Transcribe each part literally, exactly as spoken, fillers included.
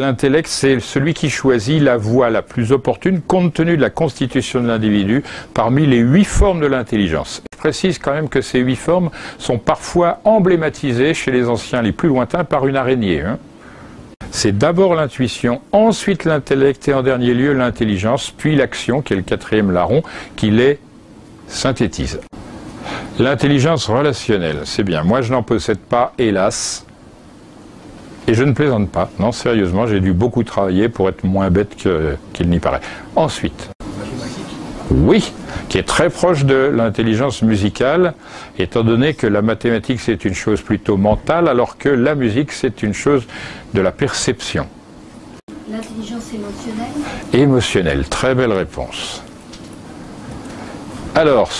L'intellect, c'est celui qui choisit la voie la plus opportune compte tenu de la constitution de l'individu parmi les huit formes de l'intelligence. Je précise quand même que ces huit formes sont parfois emblématisées chez les anciens les plus lointains par une araignée, hein. C'est d'abord l'intuition, ensuite l'intellect et en dernier lieu l'intelligence, puis l'action, qui est le quatrième larron, qui les synthétise. L'intelligence relationnelle, c'est bien. Moi, je n'en possède pas, hélas. Et je ne plaisante pas. Non, sérieusement, j'ai dû beaucoup travailler pour être moins bête que, qu'il n'y paraît. Ensuite, oui, qui est très proche de l'intelligence musicale, étant donné que la mathématique, c'est une chose plutôt mentale, alors que la musique, c'est une chose de la perception. L'intelligence émotionnelle ? Émotionnelle, très belle réponse. Alors,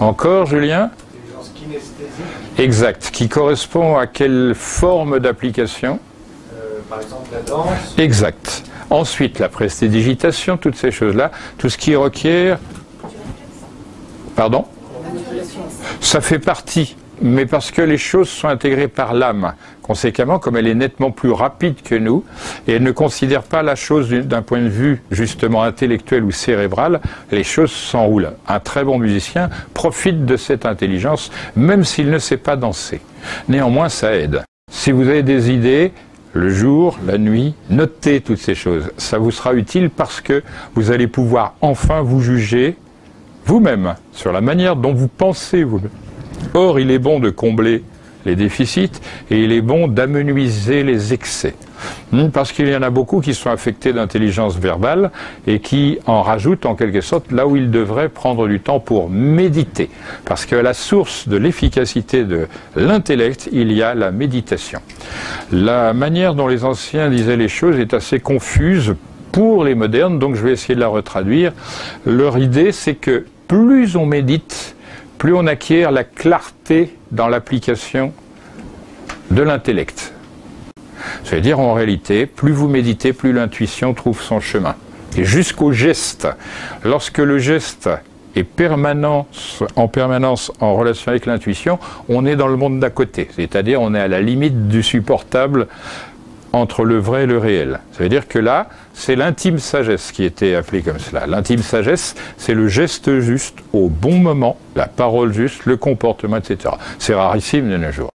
encore, Julien ? L'intelligence kinesthésique. Exact, qui correspond à quelle forme d'application ? euh, Par exemple, la danse. Exact. Ensuite, la prestidigitation, toutes ces choses-là, tout ce qui requiert... Pardon ? Ça fait partie, mais parce que les choses sont intégrées par l'âme. Conséquemment, comme elle est nettement plus rapide que nous, et elle ne considère pas la chose d'un point de vue, justement, intellectuel ou cérébral, les choses s'enroulent. Un très bon musicien profite de cette intelligence, même s'il ne sait pas danser. Néanmoins, ça aide. Si vous avez des idées... Le jour, la nuit, notez toutes ces choses. Ça vous sera utile parce que vous allez pouvoir enfin vous juger vous-même sur la manière dont vous pensez vous-même. Or, il est bon de combler les déficits et il est bon d'amenuiser les excès. Parce qu'il y en a beaucoup qui sont affectés d'intelligence verbale et qui en rajoutent en quelque sorte là où ils devraient prendre du temps pour méditer. Parce que à la source de l'efficacité de l'intellect, il y a la méditation. La manière dont les anciens disaient les choses est assez confuse pour les modernes, donc je vais essayer de la retraduire. Leur idée, c'est que plus on médite, plus on acquiert la clarté dans l'application de l'intellect. C'est-à-dire, en réalité, plus vous méditez, plus l'intuition trouve son chemin. Et jusqu'au geste. Lorsque le geste est permanent, en permanence en relation avec l'intuition, on est dans le monde d'à côté. C'est-à-dire, on est à la limite du supportable entre le vrai et le réel. Ça veut dire que là, c'est l'intime sagesse qui était appelée comme cela. L'intime sagesse, c'est le geste juste, au bon moment, la parole juste, le comportement, et cetera. C'est rarissime de nos jours.